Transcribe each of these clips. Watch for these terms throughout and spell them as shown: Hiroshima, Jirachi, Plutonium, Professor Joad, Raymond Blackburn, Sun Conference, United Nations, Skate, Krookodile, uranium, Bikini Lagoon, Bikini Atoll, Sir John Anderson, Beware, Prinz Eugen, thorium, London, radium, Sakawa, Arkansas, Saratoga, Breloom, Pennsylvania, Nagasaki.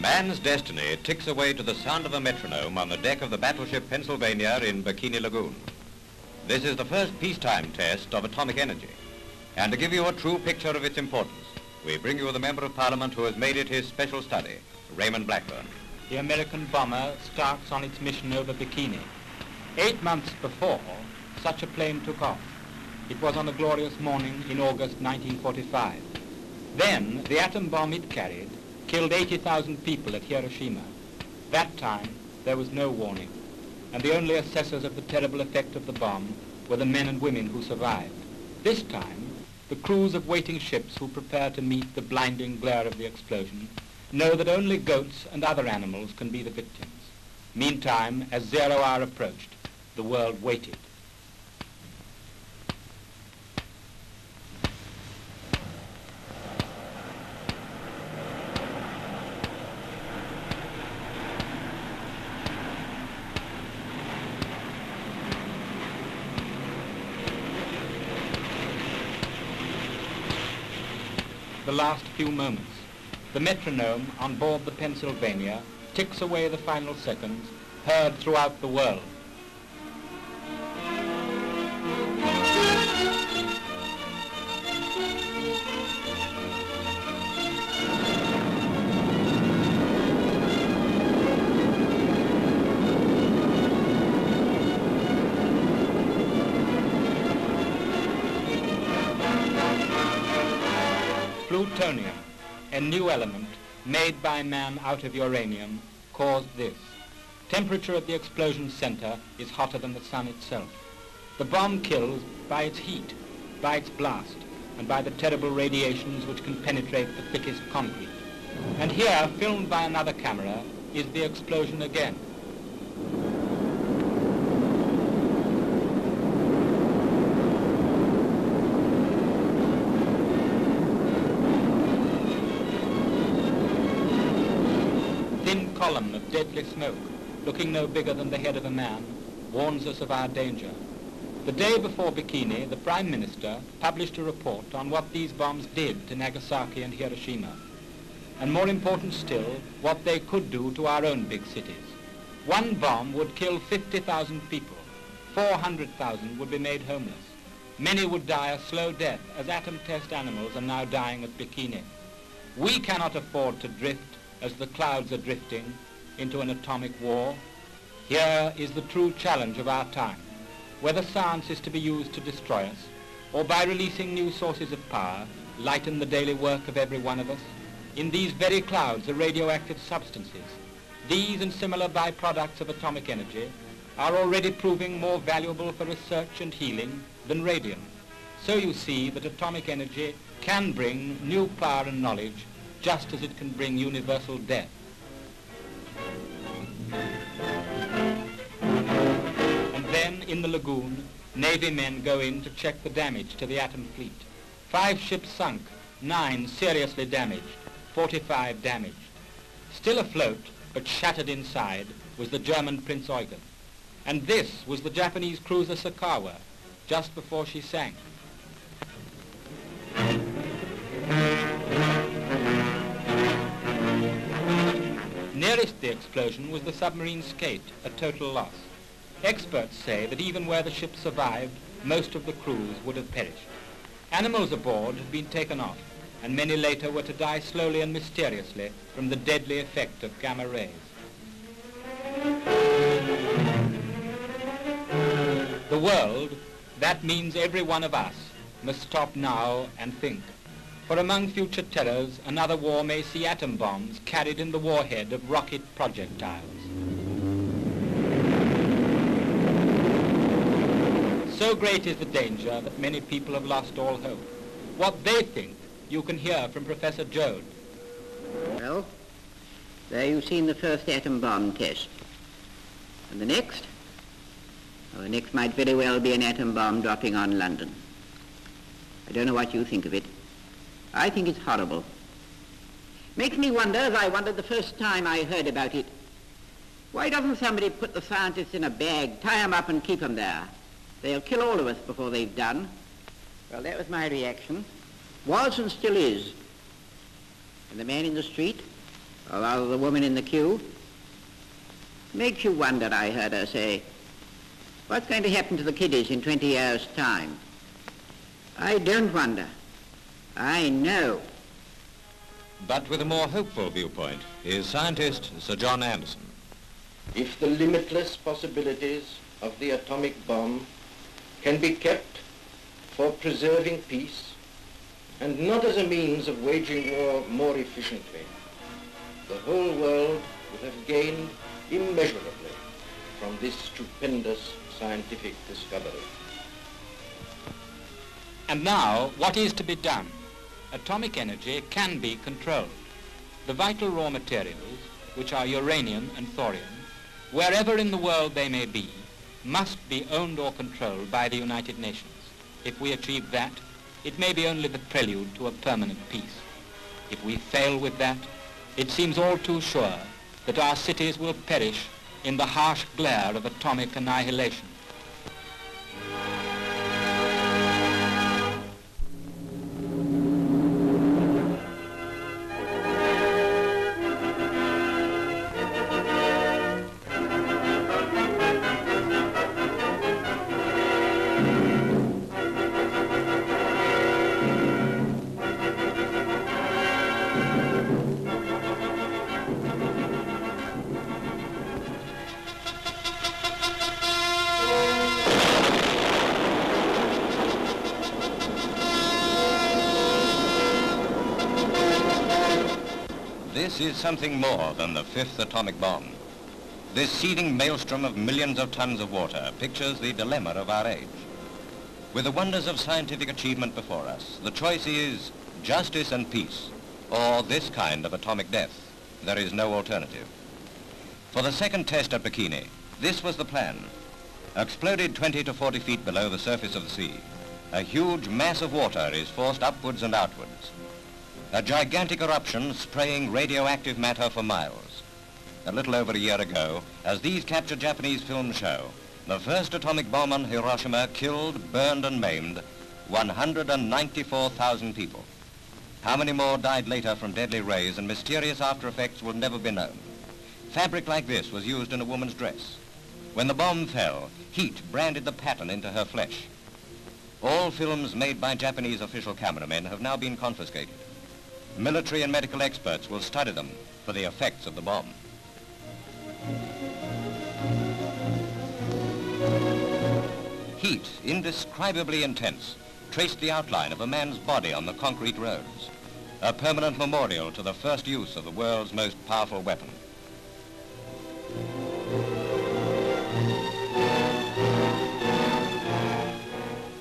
Man's destiny ticks away to the sound of a metronome on the deck of the battleship Pennsylvania in Bikini Lagoon. This is the first peacetime test of atomic energy. And to give you a true picture of its importance, we bring you the Member of Parliament who has made it his special study, Raymond Blackburn. The American bomber starts on its mission over Bikini. 8 months before, such a plane took off. It was on a glorious morning in August 1945. Then, the atom bomb it carried killed 80,000 people at Hiroshima. That time, there was no warning, and the only assessors of the terrible effect of the bomb were the men and women who survived. This time, the crews of waiting ships who prepare to meet the blinding glare of the explosion know that only goats and other animals can be the victims. Meantime, as 0 hour approached, the world waited. The last few moments. The metronome on board the Pennsylvania ticks away the final seconds, heard throughout the world. Plutonium, a new element made by man out of uranium, caused this. Temperature at the explosion center is hotter than the sun itself. The bomb kills by its heat, by its blast, and by the terrible radiations which can penetrate the thickest concrete. And here, filmed by another camera, is the explosion again. Column of deadly smoke, looking no bigger than the head of a man, warns us of our danger. The day before Bikini, the Prime Minister published a report on what these bombs did to Nagasaki and Hiroshima, and more important still, what they could do to our own big cities. One bomb would kill 50,000 people, 400,000 would be made homeless. Many would die a slow death, as atom test animals are now dying at Bikini. We cannot afford to drift as the clouds are drifting into an atomic war. Here is the true challenge of our time, whether science is to be used to destroy us, or by releasing new sources of power, lighten the daily work of every one of us. In these very clouds are radioactive substances. These and similar byproducts of atomic energy are already proving more valuable for research and healing than radium. So you see that atomic energy can bring new power and knowledge, just as it can bring universal death. And then, in the lagoon, Navy men go in to check the damage to the atom fleet. 5 ships sunk, 9 seriously damaged, 45 damaged. Still afloat, but shattered inside, was the German Prinz Eugen. And this was the Japanese cruiser Sakawa, just before she sank. Nearest the explosion was the submarine Skate, a total loss. Experts say that even where the ship survived, most of the crews would have perished. Animals aboard had been taken off, and many later were to die slowly and mysteriously from the deadly effect of gamma rays. The world, that means every one of us, must stop now and think. For among future terrors, another war may see atom bombs carried in the warhead of rocket projectiles. So great is the danger that many people have lost all hope. What they think, you can hear from Professor Joad. Well, there you've seen the first atom bomb test. And the next? Well, the next might very well be an atom bomb dropping on London. I don't know what you think of it. I think it's horrible. Makes me wonder, as I wondered the first time I heard about it, why doesn't somebody put the scientists in a bag, tie them up and keep them there? They'll kill all of us before they've done. Well, that was my reaction. Was and still is. And the man in the street, or rather the woman in the queue, makes you wonder, I heard her say, what's going to happen to the kiddies in 20 years' time? I don't wonder. I know. But with a more hopeful viewpoint is scientist Sir John Anderson. If the limitless possibilities of the atomic bomb can be kept for preserving peace and not as a means of waging war more efficiently, the whole world would have gained immeasurably from this stupendous scientific discovery. And now, what is to be done? Atomic energy can be controlled. The vital raw materials, which are uranium and thorium, wherever in the world they may be, must be owned or controlled by the United Nations. If we achieve that, it may be only the prelude to a permanent peace. If we fail with that, it seems all too sure that our cities will perish in the harsh glare of atomic annihilation. This is something more than the fifth atomic bomb. This seething maelstrom of millions of tons of water pictures the dilemma of our age. With the wonders of scientific achievement before us, the choice is justice and peace, or this kind of atomic death. There is no alternative. For the second test at Bikini, this was the plan. Exploded 20 to 40 feet below the surface of the sea, a huge mass of water is forced upwards and outwards. A gigantic eruption spraying radioactive matter for miles. A little over a year ago, as these captured Japanese films show, the first atomic bomb on Hiroshima killed, burned and maimed 194,000 people. How many more died later from deadly rays and mysterious after effects will never be known. Fabric like this was used in a woman's dress. When the bomb fell, heat branded the pattern into her flesh. All films made by Japanese official cameramen have now been confiscated. Military and medical experts will study them for the effects of the bomb. Heat, indescribably intense, traced the outline of a man's body on the concrete roads, a permanent memorial to the first use of the world's most powerful weapon.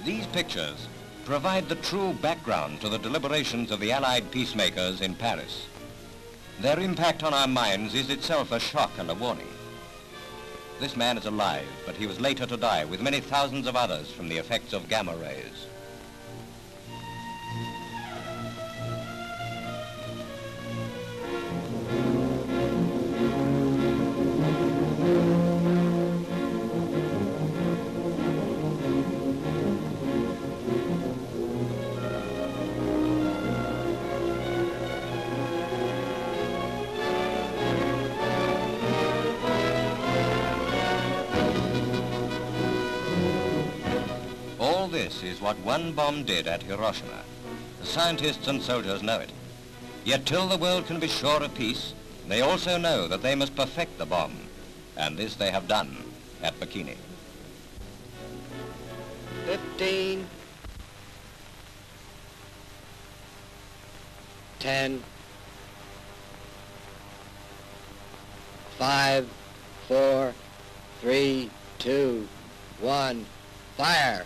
These pictures provide the true background to the deliberations of the Allied peacemakers in Paris. Their impact on our minds is itself a shock and a warning. This man is alive, but he was later to die with many thousands of others from the effects of gamma rays. This is what one bomb did at Hiroshima. The scientists and soldiers know it. Yet till the world can be sure of peace, they also know that they must perfect the bomb. And this they have done at Bikini. 15. 10. 5, 4, 3, 2, 1, fire!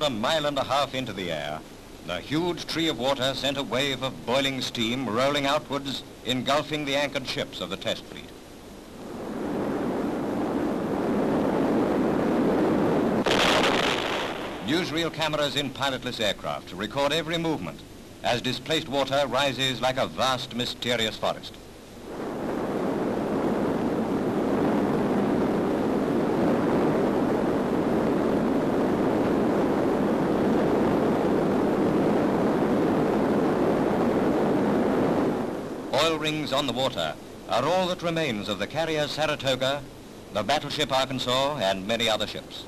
A mile and a half into the air, the huge tree of water sent a wave of boiling steam rolling outwards, engulfing the anchored ships of the test fleet. Use reel cameras in pilotless aircraft to record every movement as displaced water rises like a vast, mysterious forest. Oil rings on the water are all that remains of the carrier Saratoga, the battleship Arkansas, and many other ships.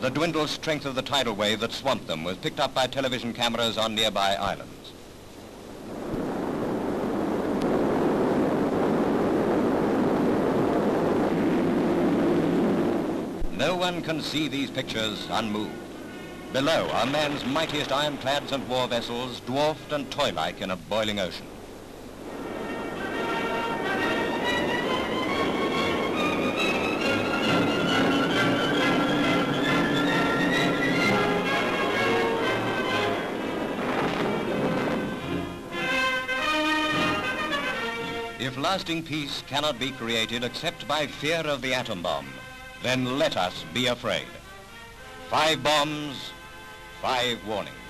The dwindled strength of the tidal wave that swamped them was picked up by television cameras on nearby islands. No one can see these pictures unmoved. Below are man's mightiest ironclads and war vessels, dwarfed and toy-like in a boiling ocean. If lasting peace cannot be created except by fear of the atom bomb, then let us be afraid. 5 bombs, 5 warnings.